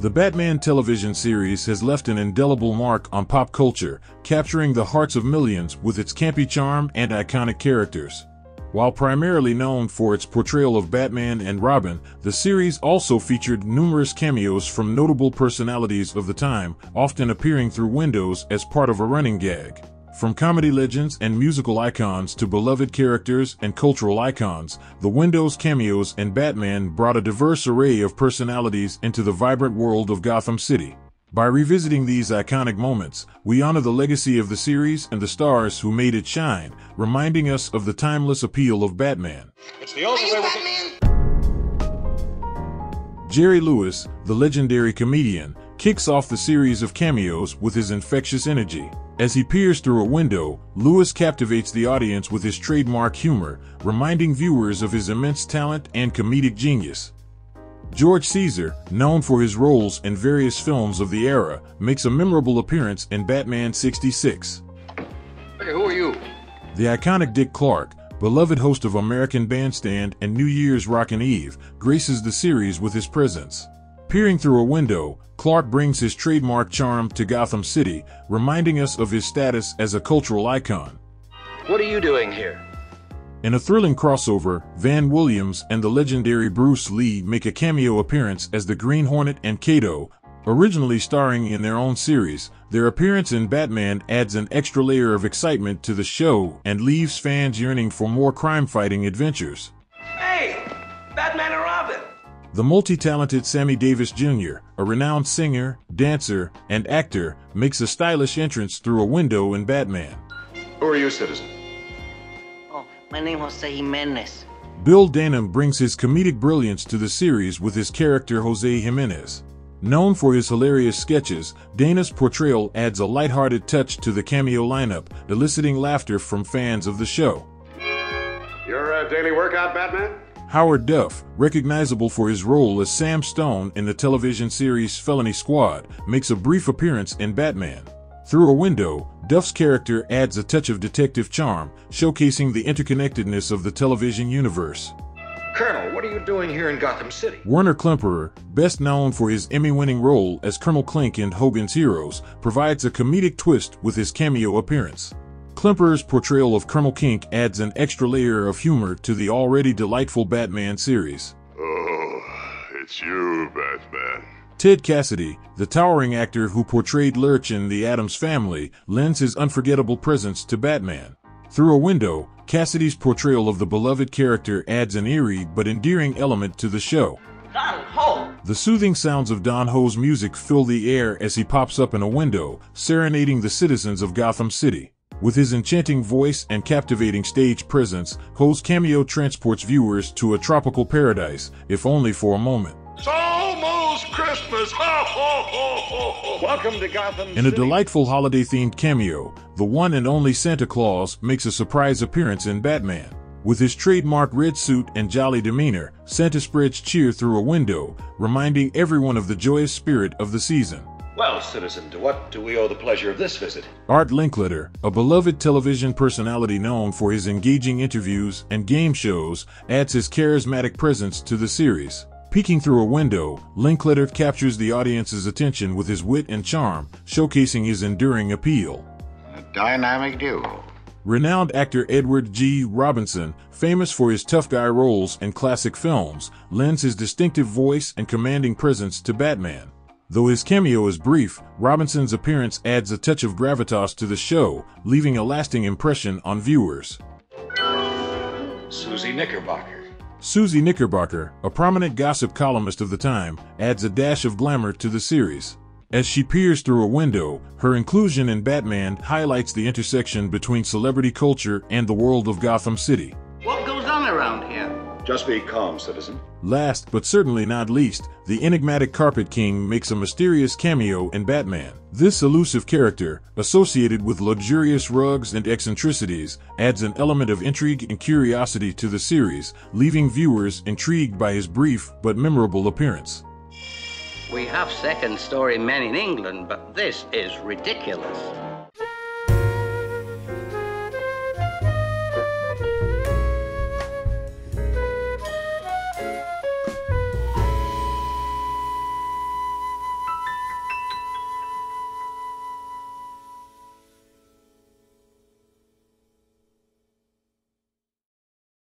The Batman television series has left an indelible mark on pop culture, capturing the hearts of millions with its campy charm and iconic characters. While primarily known for its portrayal of Batman and Robin, the series also featured numerous cameos from notable personalities of the time, often appearing through windows as part of a running gag. From comedy legends and musical icons to beloved characters and cultural icons, the Windows cameos and Batman brought a diverse array of personalities into the vibrant world of Gotham City. By revisiting these iconic moments, we honor the legacy of the series and the stars who made it shine, reminding us of the timeless appeal of Batman. It's the only way Batman. Jerry Lewis, the legendary comedian, kicks off the series of cameos with his infectious energy. As he peers through a window, Lewis captivates the audience with his trademark humor, reminding viewers of his immense talent and comedic genius. George Cisar, known for his roles in various films of the era, makes a memorable appearance in Batman 66. Hey, who are you? The iconic Dick Clark, beloved host of American Bandstand and New Year's Rockin' Eve, graces the series with his presence. Peering through a window, Clark brings his trademark charm to Gotham City, reminding us of his status as a cultural icon. What are you doing here? In a thrilling crossover, Van Williams and the legendary Bruce Lee make a cameo appearance as the Green Hornet and Kato. Originally starring in their own series, their appearance in Batman adds an extra layer of excitement to the show and leaves fans yearning for more crime-fighting adventures. Hey! Batman and Robin! The multi-talented Sammy Davis Jr., a renowned singer, dancer, and actor, makes a stylish entrance through a window in Batman. Who are you, citizen? Oh, my name is José Jiménez. Bill Dana brings his comedic brilliance to the series with his character José Jiménez. Known for his hilarious sketches, Dana's portrayal adds a lighthearted touch to the cameo lineup, eliciting laughter from fans of the show. Your daily workout, Batman? Howard Duff, recognizable for his role as Sam Stone in the television series Felony Squad, makes a brief appearance in Batman. Through a window, Duff's character adds a touch of detective charm, showcasing the interconnectedness of the television universe. Colonel, what are you doing here in Gotham City? Werner Klemperer, best known for his Emmy-winning role as Colonel Klink in Hogan's Heroes, provides a comedic twist with his cameo appearance. Klemperer's portrayal of Colonel Klink adds an extra layer of humor to the already delightful Batman series. Oh, it's you, Batman. Ted Cassidy, the towering actor who portrayed Lurch in The Addams Family, lends his unforgettable presence to Batman. Through a window, Cassidy's portrayal of the beloved character adds an eerie but endearing element to the show. Don Ho! The soothing sounds of Don Ho's music fill the air as he pops up in a window, serenading the citizens of Gotham City. With his enchanting voice and captivating stage presence, Ho's cameo transports viewers to a tropical paradise, if only for a moment. It's almost Christmas! Ha, ha, ha, ha. Welcome to Gotham City. In a delightful holiday-themed cameo, the one and only Santa Claus makes a surprise appearance in Batman. With his trademark red suit and jolly demeanor, Santa spreads cheer through a window, reminding everyone of the joyous spirit of the season. Well, citizen, to what do we owe the pleasure of this visit? Art Linkletter, a beloved television personality known for his engaging interviews and game shows, adds his charismatic presence to the series. Peeking through a window, Linkletter captures the audience's attention with his wit and charm, showcasing his enduring appeal. A dynamic duo. Renowned actor Edward G. Robinson, famous for his tough guy roles in classic films, lends his distinctive voice and commanding presence to Batman. Though his cameo is brief, Robinson's appearance adds a touch of gravitas to the show, leaving a lasting impression on viewers. Suzy Knickerbocker. Suzy Knickerbocker, a prominent gossip columnist of the time, adds a dash of glamour to the series. As she peers through a window, her inclusion in Batman highlights the intersection between celebrity culture and the world of Gotham City. What goes on around here? Just be calm, citizen. Last, but certainly not least, the enigmatic Carpet King makes a mysterious cameo in Batman. This elusive character, associated with luxurious rugs and eccentricities, adds an element of intrigue and curiosity to the series, leaving viewers intrigued by his brief but memorable appearance. We have second-story men in England, but this is ridiculous.